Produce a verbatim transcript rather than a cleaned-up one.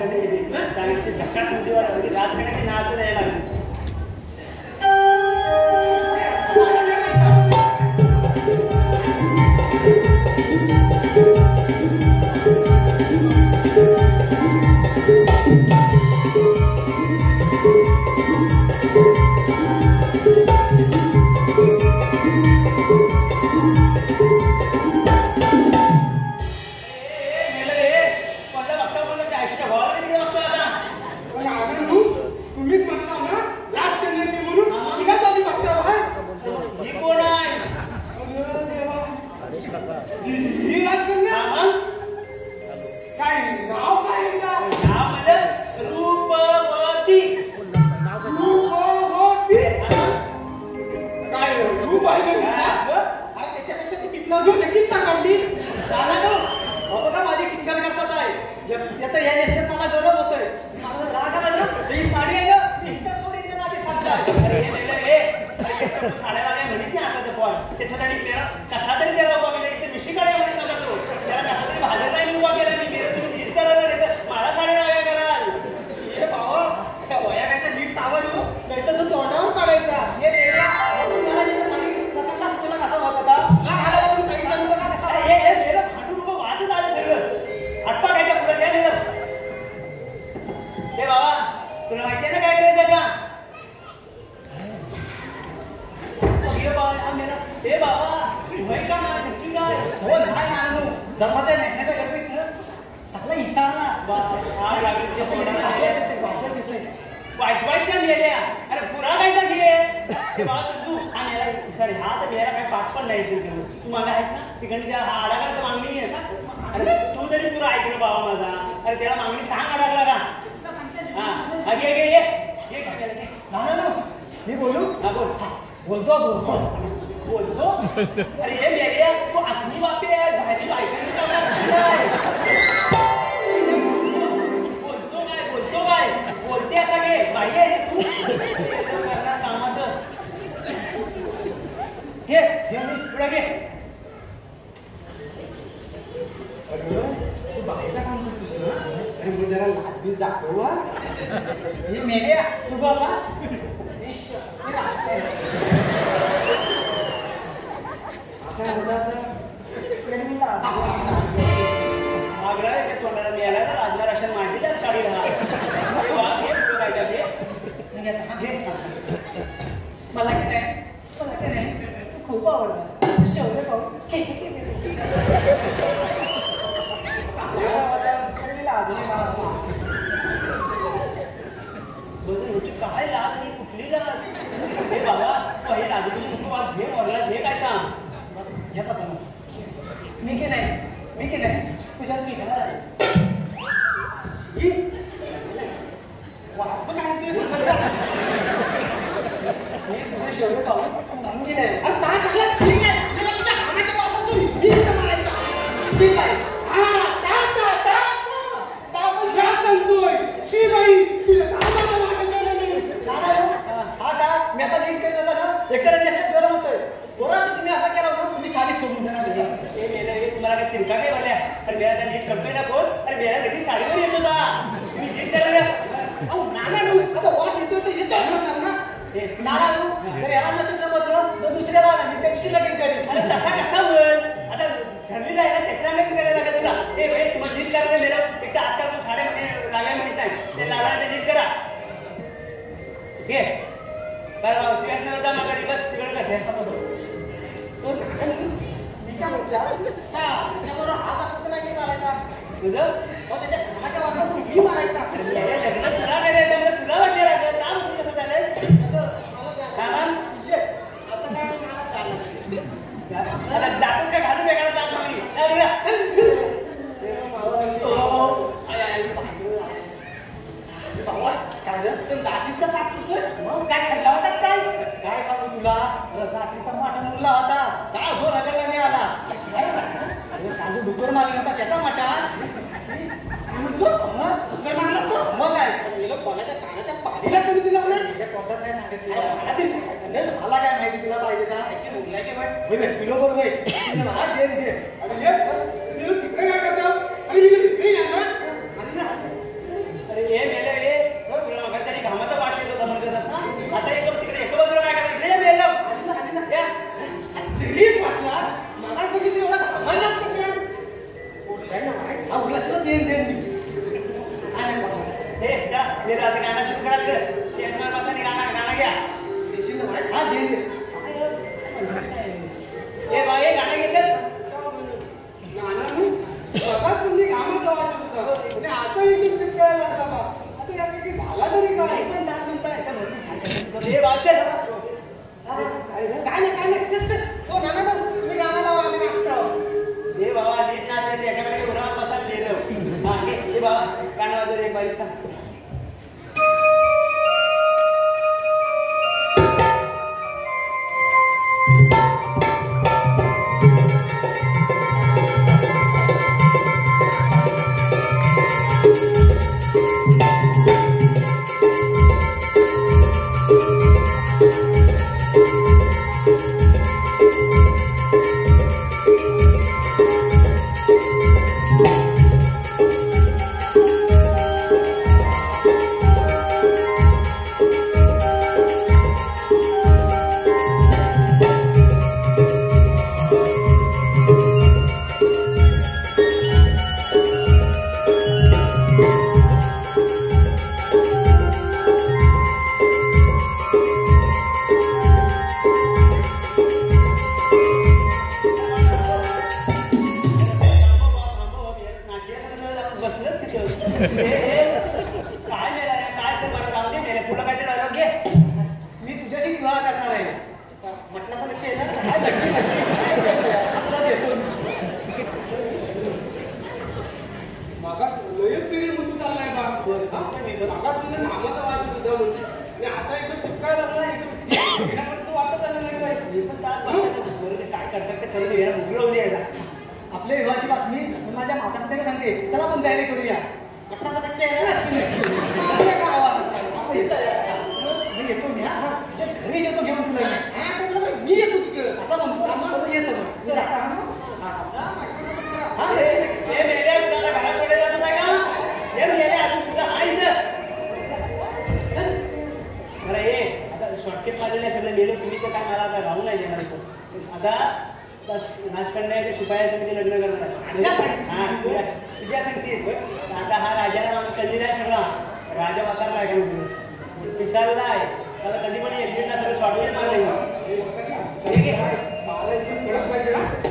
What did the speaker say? कधी येते कारण की झक्का संधीवर म्हणजे लाज करण्याची नाच नाही लागली अब लक्ष्मण देन देन आने को दे जा ये रात गाना शुरू करा फिर शेर में पता नहीं गाना गाना गया ऋषि ने भाई खा दे दे ये भाई गाना गीत गाना में पता तुम्ही गाना तो आवाज होता ने आता ही की शिकायत लागता बा असं यार की झाला तरी काय पण डान्स होता है का ये बात है गाना गाना चल चल ओ नाना ना तुम्ही गाना लावा आम्ही नाचतो ये बाबा नीटना दे एका कडे उरा बसा गेलो हां ये बाबा गाना वाजव एक बारी सांग कधी पण येईल ना सर स्वामी मारले ठीक आहे महाराज कडक पाहिजे ना